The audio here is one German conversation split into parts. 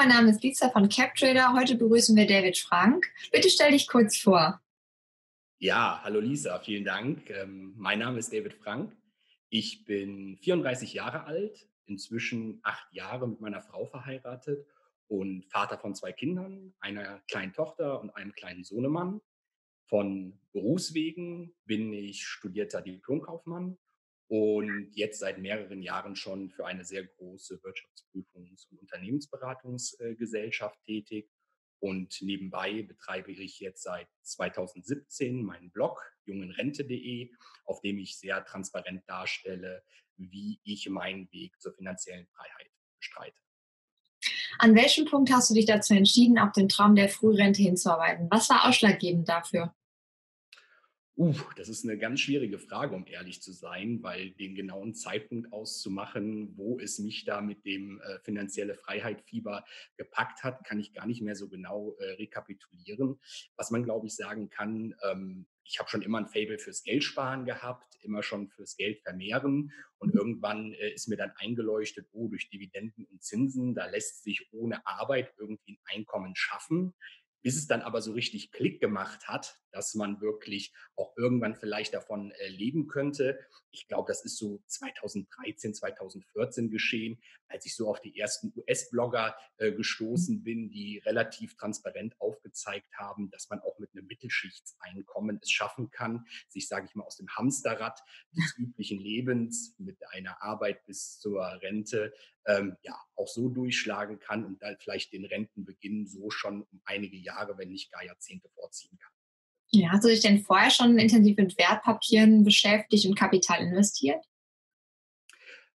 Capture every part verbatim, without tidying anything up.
mein Name ist Lisa von CapTrader. Heute begrüßen wir David Frank. Bitte stell dich kurz vor. Ja, hallo Lisa, vielen Dank. Ähm, mein Name ist David Frank. Ich bin vierunddreißig Jahre alt, inzwischen acht Jahre mit meiner Frau verheiratet und Vater von zwei Kindern, einer kleinen Tochter und einem kleinen Sohnemann. Von Berufswegen bin ich studierter Diplomkaufmann und jetzt seit mehreren Jahren schon für eine sehr große Wirtschaftsprüfungs- und Unternehmensberatungsgesellschaft tätig. Und nebenbei betreibe ich jetzt seit zweitausendsiebzehn meinen Blog Jung in Rente punkt de, auf dem ich sehr transparent darstelle, wie ich meinen Weg zur finanziellen Freiheit bestreite. An welchem Punkt hast du dich dazu entschieden, auf den Traum der Frührente hinzuarbeiten? Was war ausschlaggebend dafür? Uh, das ist eine ganz schwierige Frage, um ehrlich zu sein, weil den genauen Zeitpunkt auszumachen, wo es mich da mit dem äh, finanzielle Freiheit-Fieber gepackt hat, kann ich gar nicht mehr so genau äh, rekapitulieren. Was man, glaube ich, sagen kann, ähm, ich habe schon immer ein Faible fürs Geld sparen gehabt, immer schon fürs Geld vermehren und irgendwann äh, ist mir dann eingeleuchtet, oh, durch Dividenden und Zinsen, da lässt sich ohne Arbeit irgendwie ein Einkommen schaffen. Bis es dann aber so richtig Klick gemacht hat, dass man wirklich auch irgendwann vielleicht davon äh, leben könnte. Ich glaube, das ist so zweitausenddreizehn, zweitausendvierzehn geschehen, als ich so auf die ersten U S-Blogger äh, gestoßen bin, die relativ transparent aufgezeigt haben, dass man auch mit einem Mittelschichtseinkommen es schaffen kann, sich, sage ich mal, aus dem Hamsterrad des üblichen Lebens mit einer Arbeit bis zur Rente ähm, ja auch so durchschlagen kann und dann vielleicht den Rentenbeginn so schon um einige Jahre, wenn nicht gar Jahrzehnte vorziehen kann. Ja, hast du dich denn vorher schon intensiv mit Wertpapieren beschäftigt und Kapital investiert?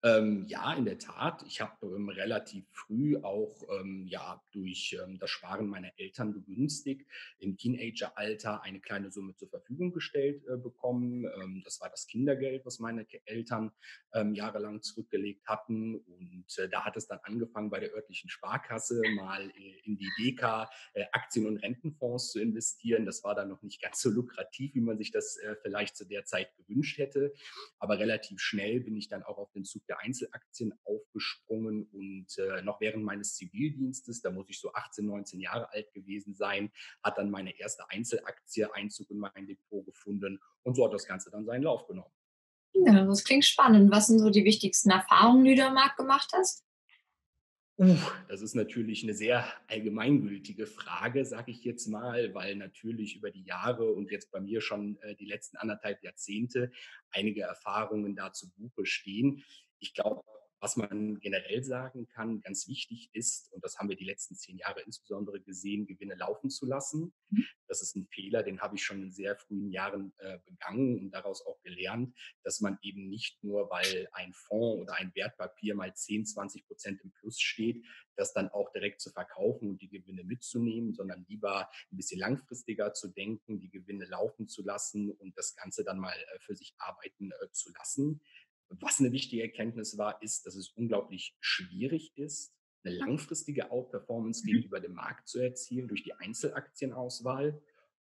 Ähm, ja, in der Tat. Ich habe ähm, relativ früh auch ähm, ja, durch ähm, das Sparen meiner Eltern begünstigt im Teenageralter eine kleine Summe zur Verfügung gestellt äh, bekommen. Ähm, das war das Kindergeld, was meine Eltern ähm, jahrelang zurückgelegt hatten. Und äh, da hat es dann angefangen, bei der örtlichen Sparkasse mal äh, in die D K äh, Aktien- und Rentenfonds zu investieren. Das war dann noch nicht ganz so lukrativ, wie man sich das äh, vielleicht zu der Zeit gewünscht hätte. Aber relativ schnell bin ich dann auch auf den Zug der Einzelaktien aufgesprungen und äh, noch während meines Zivildienstes, da muss ich so achtzehn, neunzehn Jahre alt gewesen sein, hat dann meine erste Einzelaktie Einzug in mein Depot gefunden und so hat das Ganze dann seinen Lauf genommen. Ja, das klingt spannend. Was sind so die wichtigsten Erfahrungen, die du am Markt gemacht hast? Uff, das ist natürlich eine sehr allgemeingültige Frage, sage ich jetzt mal, weil natürlich über die Jahre und jetzt bei mir schon äh, die letzten anderthalb Jahrzehnte einige Erfahrungen da zu Buche stehen. Ich glaube, was man generell sagen kann, ganz wichtig ist, und das haben wir die letzten zehn Jahre insbesondere gesehen, Gewinne laufen zu lassen. Das ist ein Fehler, den habe ich schon in sehr frühen Jahren äh, begangen und daraus auch gelernt, dass man eben nicht nur, weil ein Fonds oder ein Wertpapier mal zehn, zwanzig Prozent im Plus steht, das dann auch direkt zu verkaufen und die Gewinne mitzunehmen, sondern lieber ein bisschen langfristiger zu denken, die Gewinne laufen zu lassen und das Ganze dann mal äh, für sich arbeiten äh, zu lassen. Was eine wichtige Erkenntnis war, ist, dass es unglaublich schwierig ist, eine langfristige Outperformance gegenüber dem Markt zu erzielen durch die Einzelaktienauswahl.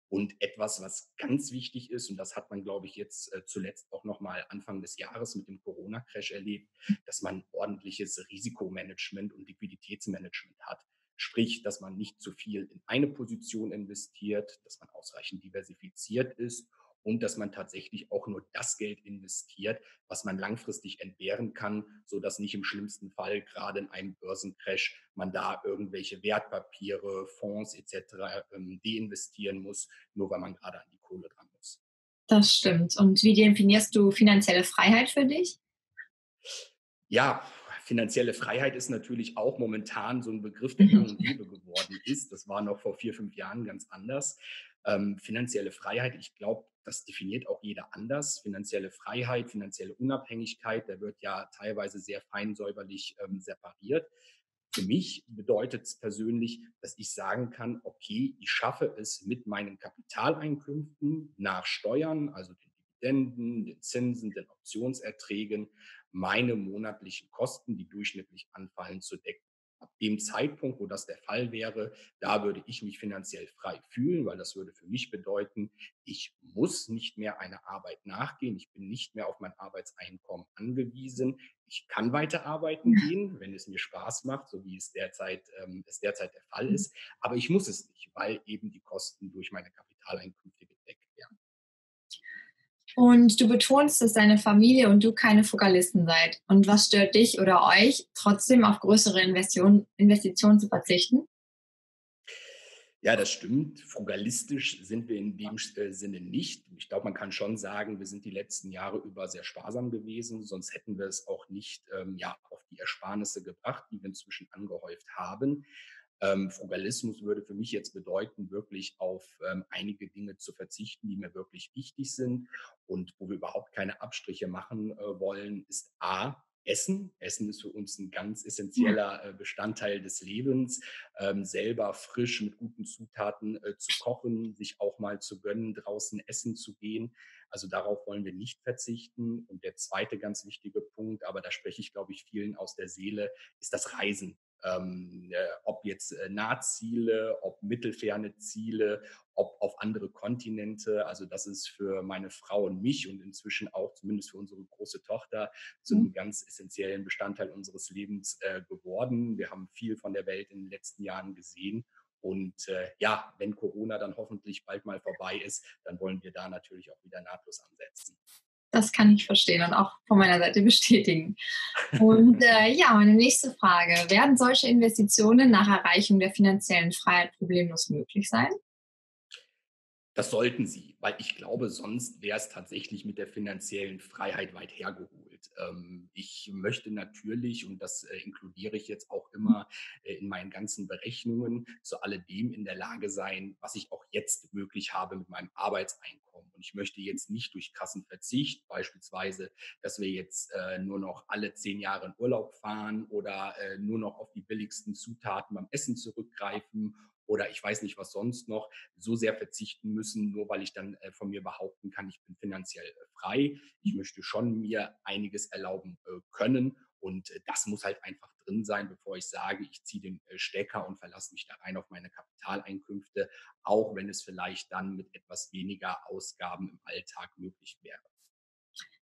Und etwas, was ganz wichtig ist, und das hat man, glaube ich, jetzt zuletzt auch nochmal Anfang des Jahres mit dem Corona-Crash erlebt, dass man ordentliches Risikomanagement und Liquiditätsmanagement hat. Sprich, dass man nicht zu viel in eine Position investiert, dass man ausreichend diversifiziert ist. Und dass man tatsächlich auch nur das Geld investiert, was man langfristig entbehren kann, sodass nicht im schlimmsten Fall, gerade in einem Börsencrash, man da irgendwelche Wertpapiere, Fonds et cetera deinvestieren muss, nur weil man gerade an die Kohle dran muss. Das stimmt. Und wie definierst du finanzielle Freiheit für dich? Ja, finanzielle Freiheit ist natürlich auch momentan so ein Begriff, der gang und gäbe geworden ist. Das war noch vor vier, fünf Jahren ganz anders. Ähm, finanzielle Freiheit, ich glaube, das definiert auch jeder anders. Finanzielle Freiheit, finanzielle Unabhängigkeit, da wird ja teilweise sehr fein säuberlich ähm, separiert. Für mich bedeutet es persönlich, dass ich sagen kann, okay, ich schaffe es mit meinen Kapitaleinkünften nach Steuern, also den Dividenden, den Zinsen, den Optionserträgen, meine monatlichen Kosten, die durchschnittlich anfallen, zu decken. Ab dem Zeitpunkt, wo das der Fall wäre, da würde ich mich finanziell frei fühlen, weil das würde für mich bedeuten, ich muss nicht mehr einer Arbeit nachgehen, ich bin nicht mehr auf mein Arbeitseinkommen angewiesen, ich kann weiter arbeiten gehen, wenn es mir Spaß macht, so wie es derzeit, ähm, es derzeit der Fall ist, aber ich muss es nicht, weil eben die Kosten durch meine Kapitaleinkünfte gedeckt werden. Und du betonst, dass deine Familie und du keine Frugalisten seid. Und was stört dich oder euch, trotzdem auf größere Investitionen, Investitionen zu verzichten? Ja, das stimmt. Frugalistisch sind wir in dem Sinne nicht. Ich glaube, man kann schon sagen, wir sind die letzten Jahre über sehr sparsam gewesen. Sonst hätten wir es auch nicht ähm, ja, auf die Ersparnisse gebracht, die wir inzwischen angehäuft haben. Ähm, Frugalismus würde für mich jetzt bedeuten, wirklich auf ähm, einige Dinge zu verzichten, die mir wirklich wichtig sind und wo wir überhaupt keine Abstriche machen äh, wollen, ist A, Essen. Essen ist für uns ein ganz essentieller äh, Bestandteil des Lebens. Ähm, selber frisch mit guten Zutaten äh, zu kochen, sich auch mal zu gönnen, draußen essen zu gehen. Also darauf wollen wir nicht verzichten. Und der zweite ganz wichtige Punkt, aber da spreche ich, glaube ich, vielen aus der Seele, ist das Reisen. Ähm, äh, ob jetzt äh, Nahziele, ob mittelferne Ziele, ob auf andere Kontinente. Also das ist für meine Frau und mich und inzwischen auch zumindest für unsere große Tochter zu einem ganz essentiellen Bestandteil unseres Lebens äh, geworden. Wir haben viel von der Welt in den letzten Jahren gesehen. Und äh, ja, wenn Corona dann hoffentlich bald mal vorbei ist, dann wollen wir da natürlich auch wieder nahtlos ansetzen. Das kann ich verstehen und auch von meiner Seite bestätigen. Und äh, ja, meine nächste Frage. Werden solche Investitionen nach Erreichung der finanziellen Freiheit problemlos möglich sein? Das sollten sie, weil ich glaube, sonst wäre es tatsächlich mit der finanziellen Freiheit weit hergeholt. Ähm, ich möchte natürlich, und das äh, inkludiere ich jetzt auch immer äh, in meinen ganzen Berechnungen, zu alledem in der Lage sein, was ich auch jetzt möglich habe mit meinem Arbeitseinkommen. Und ich möchte jetzt nicht durch krassen Verzicht, beispielsweise, dass wir jetzt äh, nur noch alle zehn Jahre in Urlaub fahren oder äh, nur noch auf die billigsten Zutaten beim Essen zurückgreifen oder ich weiß nicht was sonst noch, so sehr verzichten müssen, nur weil ich dann äh, von mir behaupten kann, ich bin finanziell äh, frei. Ich möchte schon mir einiges erlauben äh, können. Und das muss halt einfach drin sein, bevor ich sage, ich ziehe den Stecker und verlasse mich da rein auf meine Kapitaleinkünfte, auch wenn es vielleicht dann mit etwas weniger Ausgaben im Alltag möglich wäre.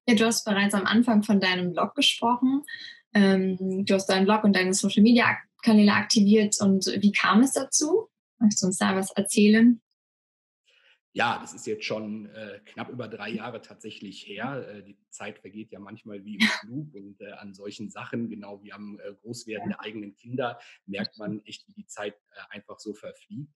Ja, du hast bereits am Anfang von deinem Blog gesprochen. Ähm, du hast deinen Blog und deine Social-Media-Kanäle aktiviert. Und wie kam es dazu? Möchtest du uns da was erzählen? Ja, das ist jetzt schon äh, knapp über drei Jahre tatsächlich her. Äh, die Zeit vergeht ja manchmal wie im Flug und äh, an solchen Sachen, genau wie am äh, Großwerden der eigenen Kinder, merkt man echt, wie die Zeit äh, einfach so verfliegt.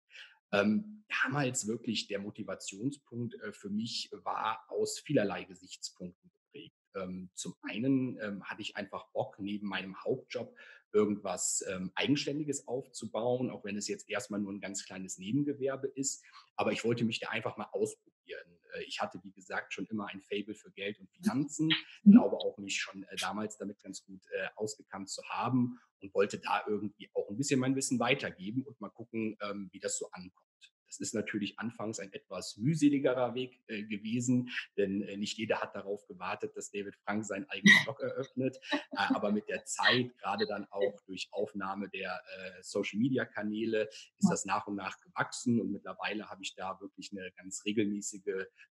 Ähm, damals wirklich der Motivationspunkt äh, für mich war aus vielerlei Gesichtspunkten geprägt. Ähm, zum einen ähm, hatte ich einfach Bock, neben meinem Hauptjob irgendwas ähm, Eigenständiges aufzubauen, auch wenn es jetzt erstmal nur ein ganz kleines Nebengewerbe ist. Aber ich wollte mich da einfach mal ausprobieren. Äh, ich hatte, wie gesagt, schon immer ein Faible für Geld und Finanzen. Ich glaube auch, mich schon äh, damals damit ganz gut äh, ausgekannt zu haben und wollte da irgendwie auch ein bisschen mein Wissen weitergeben und mal gucken, ähm, wie das so ankommt. Das ist natürlich anfangs ein etwas mühseligerer Weg äh, gewesen, denn äh, nicht jeder hat darauf gewartet, dass David Frank seinen eigenen Blog eröffnet. Äh, aber mit der Zeit, gerade dann auch durch Aufnahme der äh, Social-Media-Kanäle, ist das nach und nach gewachsen. Und mittlerweile habe ich da wirklich eine ganz regelmäßige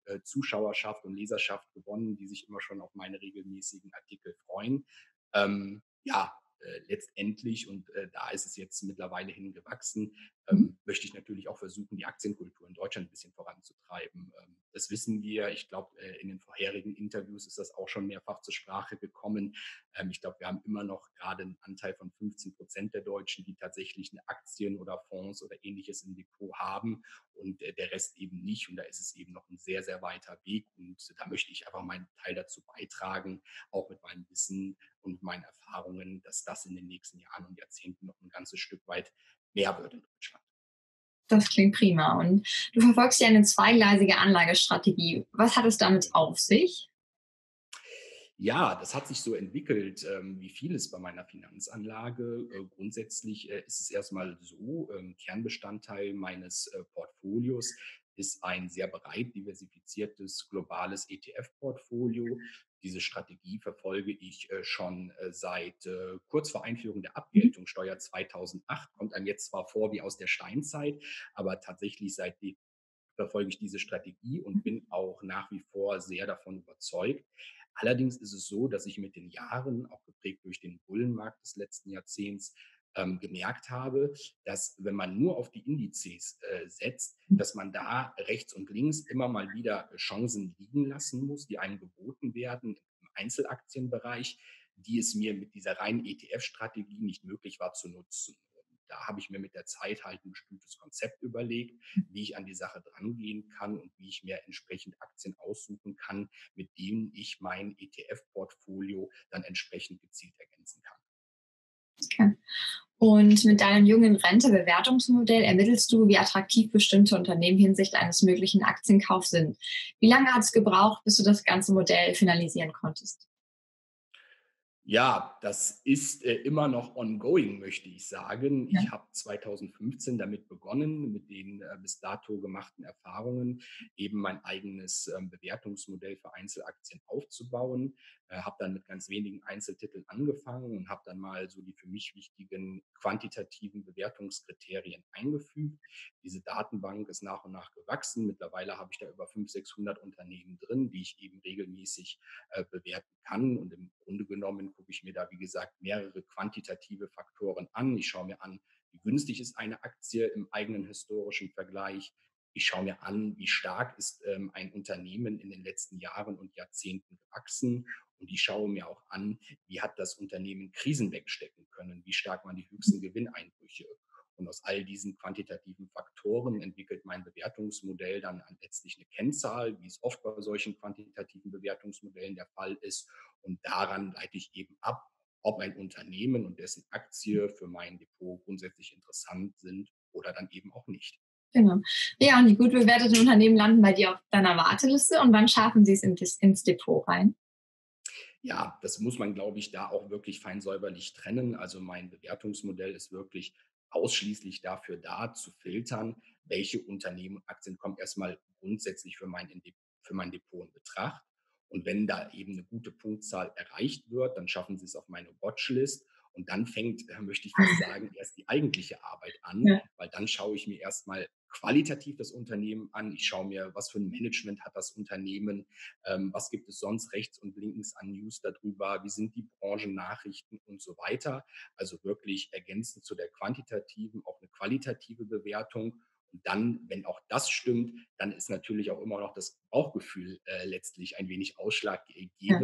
äh, Zuschauerschaft und Leserschaft gewonnen, die sich immer schon auf meine regelmäßigen Artikel freuen. Ähm, ja. Letztendlich, und äh, da ist es jetzt mittlerweile hingewachsen, ähm, möchte ich natürlich auch versuchen, die Aktienkultur in Deutschland ein bisschen voranzutreiben. Ähm, das wissen wir. Ich glaube, äh, in den vorherigen Interviews ist das auch schon mehrfach zur Sprache gekommen. Ähm, ich glaube, wir haben immer noch gerade einen Anteil von fünfzehn Prozent der Deutschen, die tatsächlich eine Aktien oder Fonds oder Ähnliches im Depot haben und äh, der Rest eben nicht. Und da ist es eben noch ein sehr, sehr weiter Weg. Und da möchte ich einfach meinen Teil dazu beitragen, auch mit meinem Wissen und meinen Erfahrungen, dass das in den nächsten Jahren und Jahrzehnten noch ein ganzes Stück weit mehr wird in Deutschland. Das klingt prima. Und du verfolgst ja eine zweigleisige Anlagestrategie. Was hat es damit auf sich? Ja, das hat sich so entwickelt, wie vieles bei meiner Finanzanlage. Grundsätzlich ist es erstmal so, Kernbestandteil meines Portfolios ist ein sehr breit diversifiziertes globales E T F-Portfolio. Diese Strategie verfolge ich äh, schon äh, seit äh, kurz vor Einführung der Abgeltungssteuer zweitausendacht. Kommt einem jetzt zwar vor wie aus der Steinzeit, aber tatsächlich seit die verfolge ich diese Strategie und bin auch nach wie vor sehr davon überzeugt. Allerdings ist es so, dass ich mit den Jahren, auch geprägt durch den Bullenmarkt des letzten Jahrzehnts, ähm, gemerkt habe, dass wenn man nur auf die Indizes äh, setzt, dass man da rechts und links immer mal wieder Chancen liegen lassen muss, die einem geboten werden im Einzelaktienbereich, die es mir mit dieser reinen E T F-Strategie nicht möglich war zu nutzen. Da habe ich mir mit der Zeit halt ein bestimmtes Konzept überlegt, wie ich an die Sache drangehen kann und wie ich mir entsprechend Aktien aussuchen kann, mit denen ich mein E T F-Portfolio dann entsprechend gezielt ergänzen kann. Okay. Und mit deinem jungen Rente-Bewertungsmodell ermittelst du, wie attraktiv bestimmte Unternehmen hinsichtlich eines möglichen Aktienkaufs sind. Wie lange hat es gebraucht, bis du das ganze Modell finalisieren konntest? Ja, das ist äh, immer noch ongoing, möchte ich sagen. Ja. Ich habe zweitausendfünfzehn damit begonnen, mit den äh, bis dato gemachten Erfahrungen eben mein eigenes äh, Bewertungsmodell für Einzelaktien aufzubauen. Äh, habe dann mit ganz wenigen Einzeltiteln angefangen und habe dann mal so die für mich wichtigen quantitativen Bewertungskriterien eingefügt. Diese Datenbank ist nach und nach gewachsen. Mittlerweile habe ich da über fünfhundert, sechshundert Unternehmen drin, die ich eben regelmäßig äh, bewerten kann. Und im Grunde genommen gucke ich mir da, wie gesagt, mehrere quantitative Faktoren an. Ich schaue mir an, wie günstig ist eine Aktie im eigenen historischen Vergleich. Ich schaue mir an, wie stark ist ähm, ein Unternehmen in den letzten Jahren und Jahrzehnten gewachsen. Und ich schaue mir auch an, wie hat das Unternehmen Krisen wegstecken können, wie stark waren die höchsten Gewinneinbrüche. Und aus all diesen quantitativen Faktoren entwickelt mein Bewertungsmodell dann letztlich eine Kennzahl, wie es oft bei solchen quantitativen Bewertungsmodellen der Fall ist. Und daran leite ich eben ab, ob ein Unternehmen und dessen Aktie für mein Depot grundsätzlich interessant sind oder dann eben auch nicht. Genau. Ja, und die gut bewerteten Unternehmen landen bei dir auf deiner Warteliste. Und wann schaffen sie es ins Depot rein? Ja, das muss man, glaube ich, da auch wirklich feinsäuberlich trennen. Also mein Bewertungsmodell ist wirklich ausschließlich dafür da, zu filtern, welche Unternehmen und Aktien kommen erstmal grundsätzlich für mein, für mein Depot in Betracht. Und wenn da eben eine gute Punktzahl erreicht wird, dann schaffen sie es auf meine Watchlist. Und dann fängt, möchte ich fast sagen, erst die eigentliche Arbeit an, ja. Weil dann schaue ich mir erstmal qualitativ das Unternehmen an. Ich schaue mir, was für ein Management hat das Unternehmen, ähm, was gibt es sonst rechts und links an News darüber, wie sind die Branchennachrichten und so weiter. Also wirklich ergänzend zu der quantitativen auch eine qualitative Bewertung. Und dann, wenn auch das stimmt, dann ist natürlich auch immer noch das Bauchgefühl äh, letztlich ein wenig ausschlaggebend. Ja.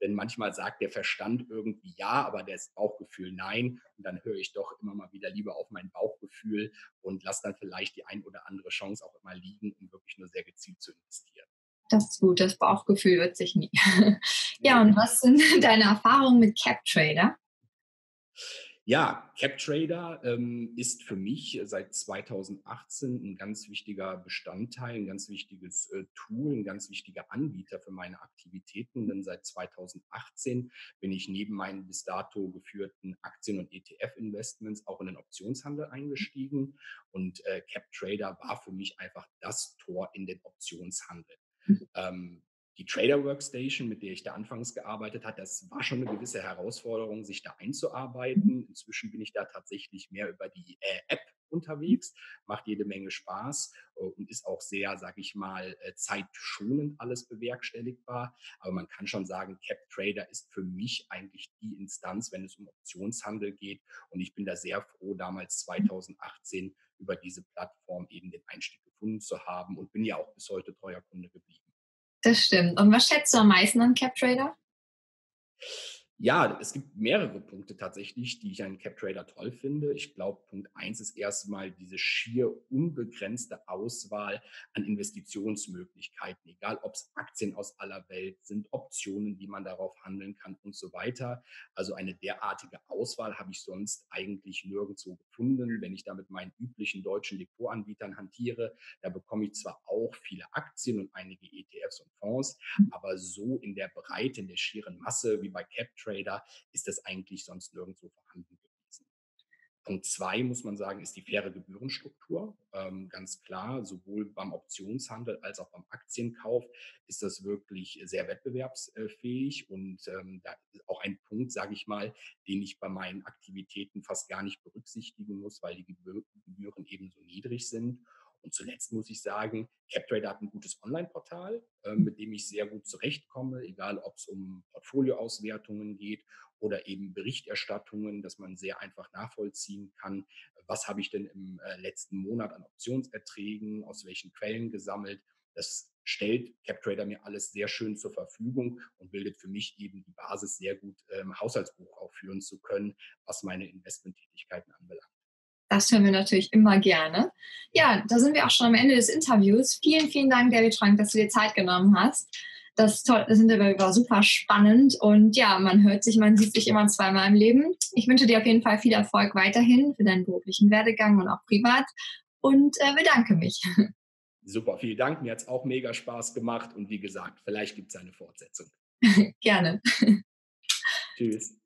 Denn manchmal sagt der Verstand irgendwie ja, aber das Bauchgefühl nein. Und dann höre ich doch immer mal wieder lieber auf mein Bauchgefühl und lasse dann vielleicht die ein oder andere Chance auch immer liegen, um wirklich nur sehr gezielt zu investieren. Das ist gut, das Bauchgefühl wird sich nie. Ja, und was sind deine Erfahrungen mit CapTrader? Ja, CapTrader ähm, ist für mich seit zweitausendachtzehn ein ganz wichtiger Bestandteil, ein ganz wichtiges äh, Tool, ein ganz wichtiger Anbieter für meine Aktivitäten. Denn seit zweitausendachtzehn bin ich neben meinen bis dato geführten Aktien- und E T F-Investments auch in den Optionshandel eingestiegen. Und äh, CapTrader war für mich einfach das Tor in den Optionshandel. Mhm. Ähm, Die Trader Workstation, mit der ich da anfangs gearbeitet habe, das war schon eine gewisse Herausforderung, sich da einzuarbeiten. Inzwischen bin ich da tatsächlich mehr über die äh, App unterwegs, macht jede Menge Spaß äh, und ist auch sehr, sage ich mal, äh, zeitschonend alles bewerkstelligbar. Aber man kann schon sagen, CapTrader ist für mich eigentlich die Instanz, wenn es um Optionshandel geht. Und ich bin da sehr froh, damals zweitausendachtzehn über diese Plattform eben den Einstieg gefunden zu haben und bin ja auch bis heute treuer Kunde geblieben. Das stimmt. Und was schätzt du am meisten an CapTrader? Ja, es gibt mehrere Punkte tatsächlich, die ich an CapTrader toll finde. Ich glaube, Punkt eins ist erstmal diese schier unbegrenzte Auswahl an Investitionsmöglichkeiten, egal ob es Aktien aus aller Welt sind, Optionen, die man darauf handeln kann und so weiter. Also eine derartige Auswahl habe ich sonst eigentlich nirgendwo gefunden. Wenn ich da mit meinen üblichen deutschen Depotanbietern hantiere, da bekomme ich zwar auch viele Aktien und einige E T Fs und Fonds, aber so in der Breite, in der schieren Masse wie bei CapTrader ist das eigentlich sonst nirgendwo vorhanden gewesen. Punkt zwei, muss man sagen, ist die faire Gebührenstruktur. Ähm, ganz klar, sowohl beim Optionshandel als auch beim Aktienkauf ist das wirklich sehr wettbewerbsfähig. Und ähm, da ist auch ein Punkt, sage ich mal, den ich bei meinen Aktivitäten fast gar nicht berücksichtigen muss, weil die Gebühr- Gebühren eben so niedrig sind. Und zuletzt muss ich sagen, CapTrader hat ein gutes Online-Portal, äh, mit dem ich sehr gut zurechtkomme, egal ob es um Portfolioauswertungen geht oder eben Berichterstattungen, dass man sehr einfach nachvollziehen kann, was habe ich denn im äh, letzten Monat an Optionserträgen, aus welchen Quellen gesammelt. Das stellt CapTrader mir alles sehr schön zur Verfügung und bildet für mich eben die Basis, sehr gut ähm, Haushaltsbuch aufführen zu können, was meine Investmenttätigkeiten anbelangt. Das hören wir natürlich immer gerne. Ja, da sind wir auch schon am Ende des Interviews. Vielen, vielen Dank, David Frank, dass du dir Zeit genommen hast. Das Interview war super spannend und ja, man hört sich, man sieht sich immer zweimal im Leben. Ich wünsche dir auf jeden Fall viel Erfolg weiterhin für deinen beruflichen Werdegang und auch privat und äh, bedanke mich. Super, vielen Dank. Mir hat es auch mega Spaß gemacht und wie gesagt, vielleicht gibt es eine Fortsetzung. Gerne. Tschüss.